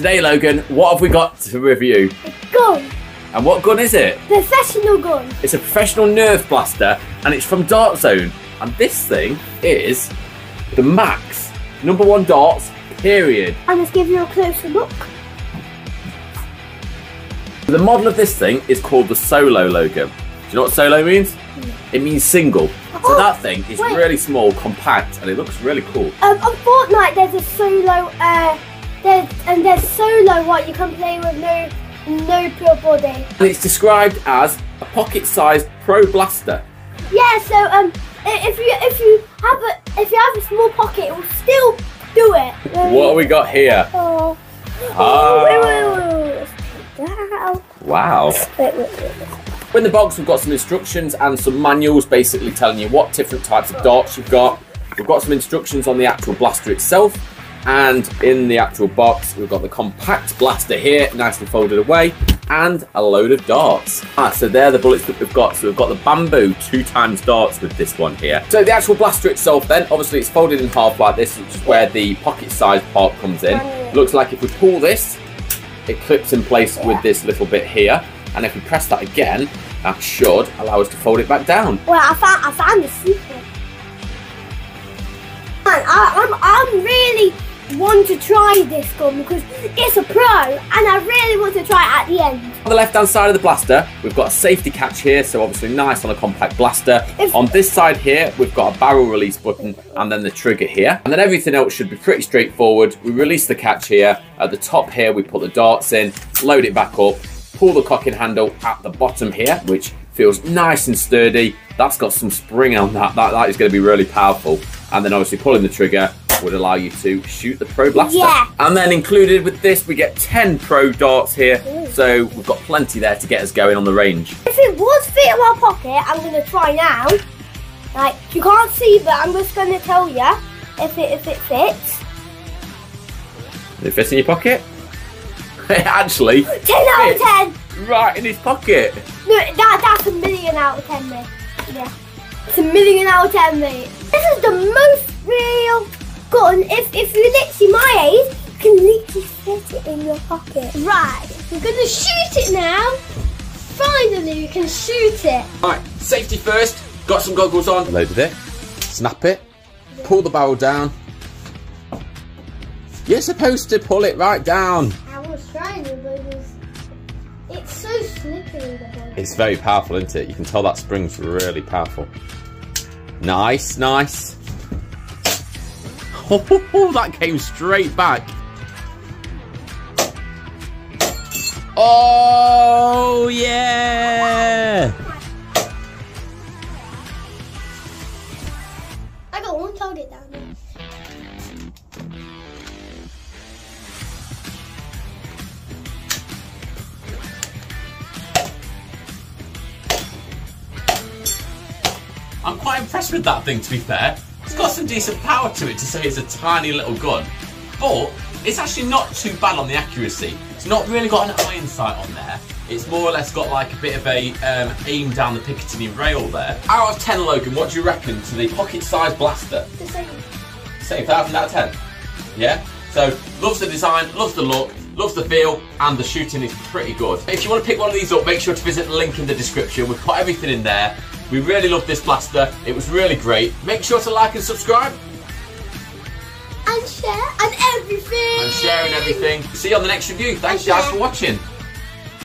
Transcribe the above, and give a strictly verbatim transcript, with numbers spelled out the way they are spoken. today, Logan, what have we got to review? A gun. And what gun is it? Professional gun. It's a professional nerf blaster, and it's from Dart Zone. And this thing is the Max number one darts, period. I'll just give you a closer look. The model of this thing is called the Solo, Logan. Do you know what Solo means? No. It means single. So oh, that thing is wait. really small, compact, and it looks really cool. Um, on Fortnite, there's a Solo, uh, there's, and there's Solo, what you can play with no, no pure body. And it's described as a pocket-sized pro blaster. Yeah. So um, if you if you have a if you have a small pocket, it will still do it. Um, what have we got here? Oh. Oh. oh wait, wait, wait, wait. Wow. Wow. Wait, wait, wait, wait. In the box, we've got some instructions and some manuals basically telling you what different types of darts you've got. We've got some instructions on the actual blaster itself, and in the actual box, we've got the compact blaster here, nicely folded away, and a load of darts. Ah, so they're the bullets that we've got. So we've got the Bamboo two times darts with this one here. So the actual blaster itself then, obviously it's folded in half like this, which is where the pocket-sized part comes in. Looks like if we pull this, it clips in place with this little bit here, and if we press that again, that should allow us to fold it back down. Well, I found, I found the secret. Man, I, I'm, I'm really want to try this gun because it's a pro, and I really want to try it at the end. On the left-hand side of the blaster, we've got a safety catch here, so obviously nice on a compact blaster. If on this side here, we've got a barrel release button and then the trigger here. And then everything else should be pretty straightforward. We release the catch here. At the top here, we put the darts in, load it back up, pull the cocking handle at the bottom here, which feels nice and sturdy. That's got some spring on that. That, that is going to be really powerful. And then obviously pulling the trigger would allow you to shoot the pro blaster. Yeah. And then included with this, we get ten pro darts here. Ooh. So we've got plenty there to get us going on the range. If it was fit in my pocket, I'm going to try now. Like, you can't see, but I'm just going to tell you if it, if it fits. Does it fit in your pocket? It actually ten out of ten. Right in his pocket. No, that, that's a million out of ten, mate. Yeah. It's a million out of ten, mate. This is the most real gun. If, if you're literally my age, you can literally fit it in your pocket. Right, we're going to shoot it now. Finally, we can shoot it. All right, safety first. Got some goggles on. Loaded it. Snap it. Yeah. Pull the barrel down. You're supposed to pull it right down. I was trying to, but it was... it's so slippery. It's very powerful, isn't it? You can tell that spring's really powerful. Nice, nice. Oh, that came straight back. Oh, yeah. I got one target down there. I'm quite impressed with that thing, to be fair. It's got some decent power to it to say it's a tiny little gun, but it's actually not too bad on the accuracy. It's not really got an iron sight on there. It's more or less got like a bit of a um, aim down the Picatinny rail there. Out of ten, Logan, what do you reckon to the pocket-sized blaster? The same. Same, thousand out of ten. Yeah? So, loves the design, loves the look, loves the feel, and the shooting is pretty good. If you want to pick one of these up, make sure to visit the link in the description. We've got everything in there. We really love this blaster. It was really great. Make sure to like and subscribe. And share and everything. And share and everything. See you on the next review. Thanks, guys, for watching.